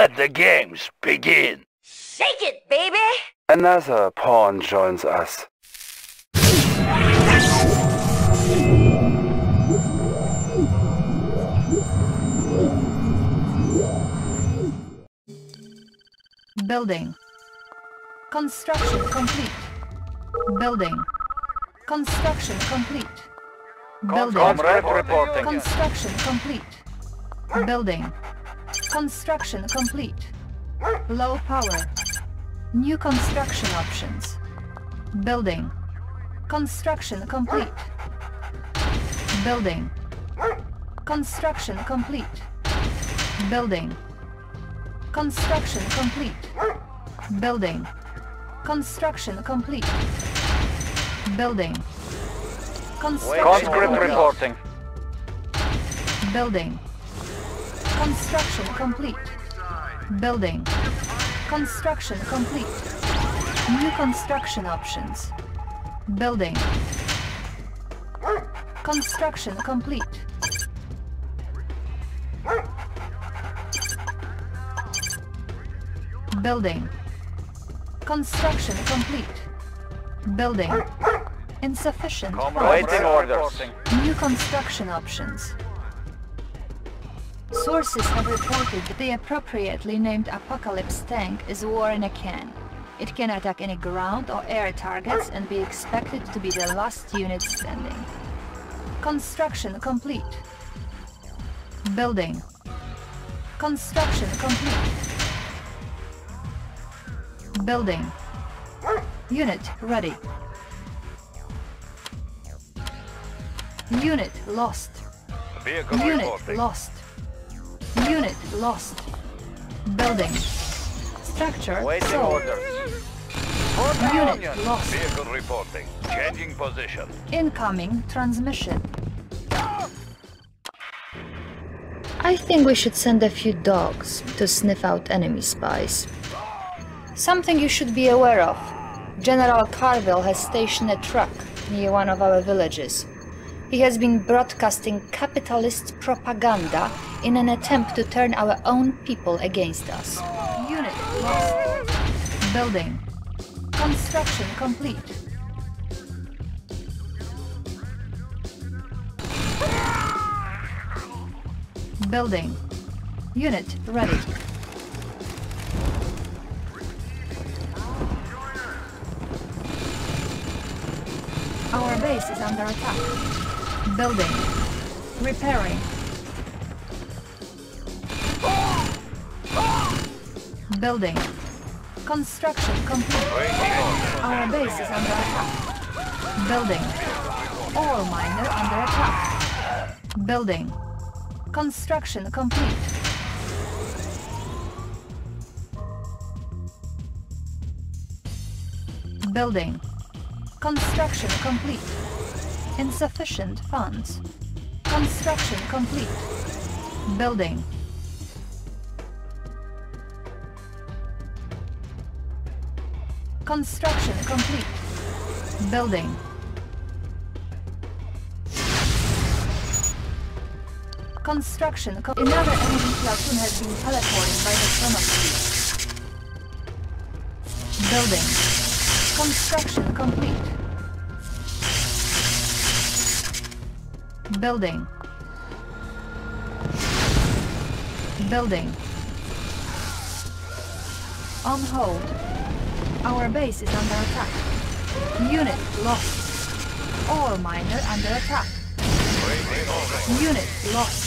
Let the games begin! Shake it, baby! Another pawn joins us. Building. Construction complete. Building. Construction complete. Building. Construction complete. Building. Construction complete. Low power. New construction options. Building. Construction complete. Building. Construction complete. Building. Construction complete. Building. Construction complete. Building. Construction reporting. Building. Construction complete. Building. Construction complete. New construction options. Building. Construction complete. Building. Construction complete. Building. Insufficient. Waiting orders. New construction options. Sources have reported that the appropriately named Apocalypse Tank is war in a can. It can attack any ground or air targets and be expected to be the last unit standing. Construction complete. Building. Construction complete. Building. Unit ready. Unit lost. Unit lost. Unit lost. Building. Structure waiting sold. Orders. Unit union. Lost. Vehicle reporting. Changing position. Incoming transmission. I think we should send a few dogs to sniff out enemy spies. Something you should be aware of. General Carville has stationed a truck near one of our villages. He has been broadcasting capitalist propaganda in an attempt to turn our own people against us. Unit lost. Building. Construction complete. Building. Unit ready. Our base is under attack. Building. Repairing. Building. Construction complete. Our base is under attack. Building. All miner under attack. Building. Construction complete. Building. Construction complete. Insufficient funds. Construction complete. Building. Construction complete. Building. Construction complete. Another enemy platoon has been teleported by the chronosphere. Building. Construction complete. Building. Building. On hold. Our base is under attack. Unit lost. All miner under attack. Unit lost.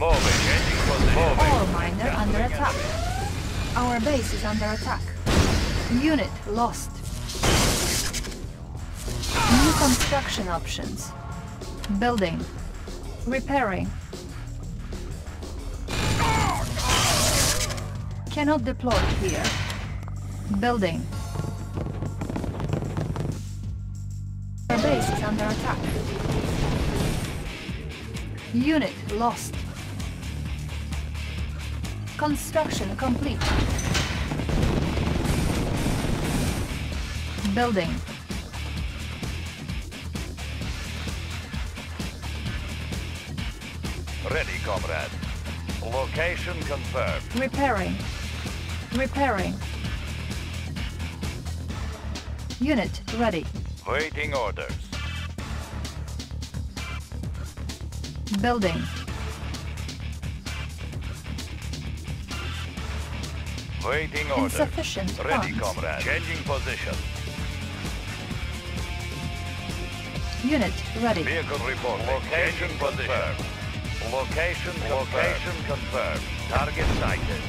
All miner under attack. Our base is under attack. Unit lost. New construction options. Building. Repairing. Cannot deploy here. Building. Our base is under attack. Unit lost. Construction complete. Building. Ready, comrade. Location confirmed. Repairing. Repairing. Unit ready. Waiting orders. Building. Waiting orders. Insufficient funds. Ready, comrade. Changing position. Unit ready. Vehicle report. Location confirmed. Location confirmed. Location confirmed. Target sighted.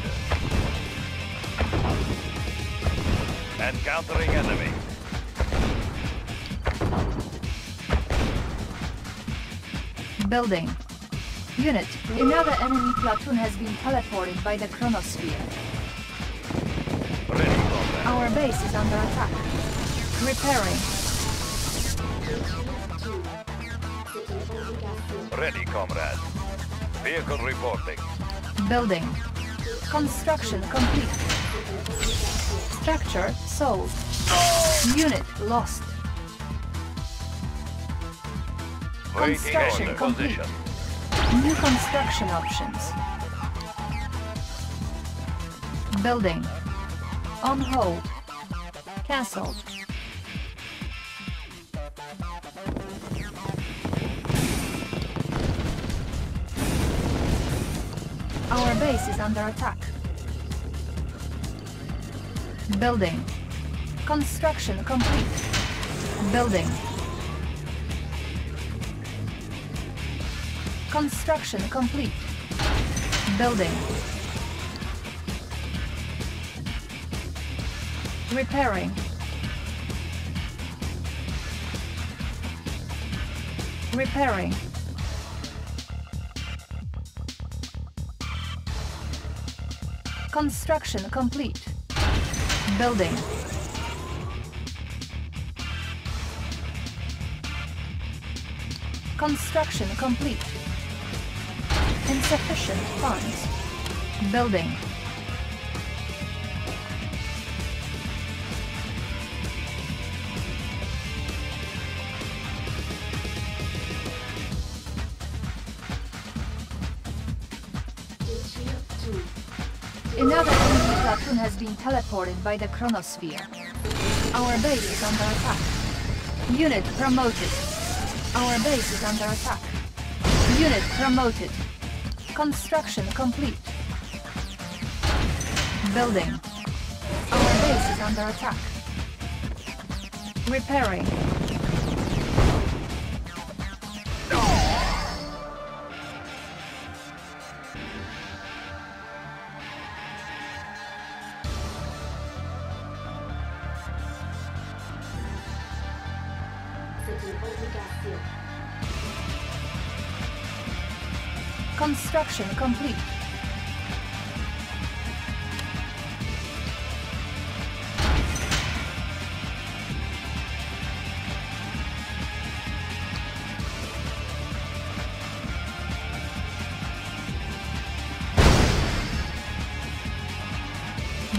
Encountering enemy. Building. Unit. Another enemy platoon has been teleported by the chronosphere. Ready, comrade. Our base is under attack. Repairing. Ready, comrade. Vehicle reporting. Building. Construction complete. Structure sold. Unit lost. Construction complete. New construction options. Building. On hold. Cancelled. Our base is under attack. Building. Construction complete. Building. Construction complete. Building. Repairing. Repairing. Construction complete. Building. Construction complete. Insufficient funds. Building. Another enemy platoon has been teleported by the chronosphere. Our base is under attack. Unit promoted. Our base is under attack. Unit promoted. Construction complete. Building. Our base is under attack. Repairing. Construction complete.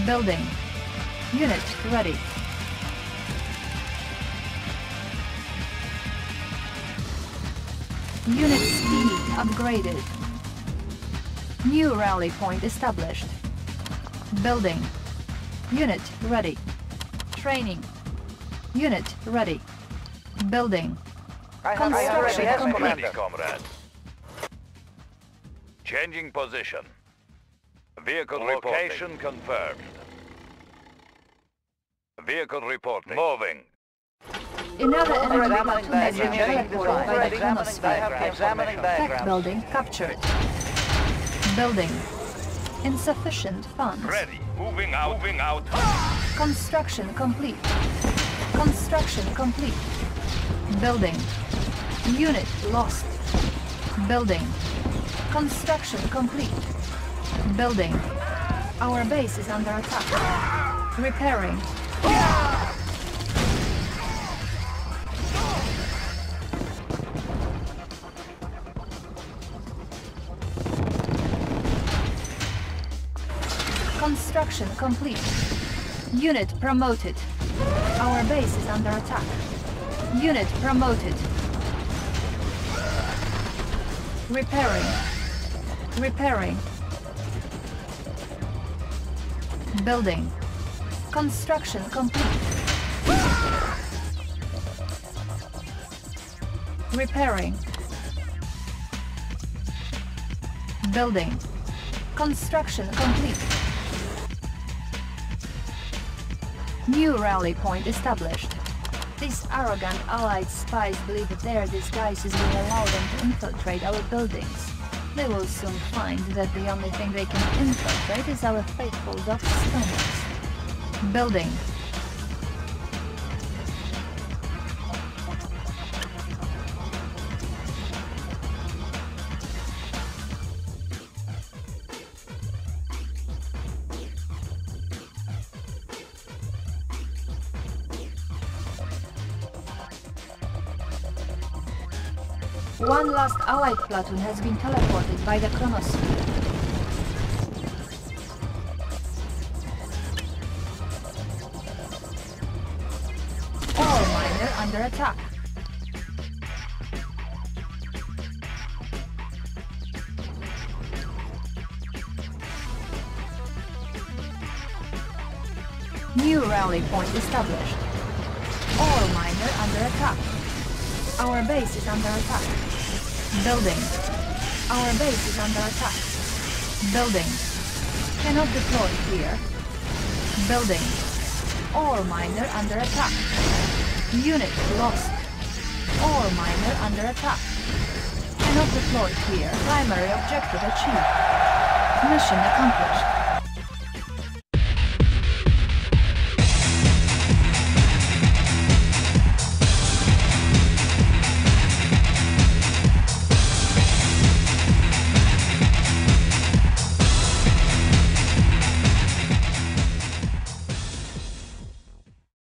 Building. Unit ready. Unit speed upgraded. New rally point established. Building. Unit ready. Training. Unit ready. Building. Construction complete. Comrade. Changing position. Vehicle location reporting. Confirmed. Vehicle reporting. Moving. Another enemy platoon has been teleported by the chronosphere. Tech building captured. Building. Insufficient funds. Ready. Moving out. Moving out. Construction complete. Construction complete. Building. Unit lost. Building. Construction complete. Building. Our base is under attack. Repairing. Construction complete. Unit promoted. Our base is under attack. Unit promoted. Repairing. Repairing. Building. Construction complete. Repairing. Building. Construction complete. New rally point established. These arrogant allied spies believe that their disguises will allow them to infiltrate our buildings. They will soon find that the only thing they can infiltrate is our faithful dog stomachs. Building. One last allied platoon has been teleported by the chronosphere. All miner under attack. New rally point established. All miner under attack. Our base is under attack. Building. Our base is under attack. Building. Cannot deploy here. Building. Ore miner under attack. Unit lost. Ore miner under attack. Cannot deploy here. Primary objective achieved. Mission accomplished.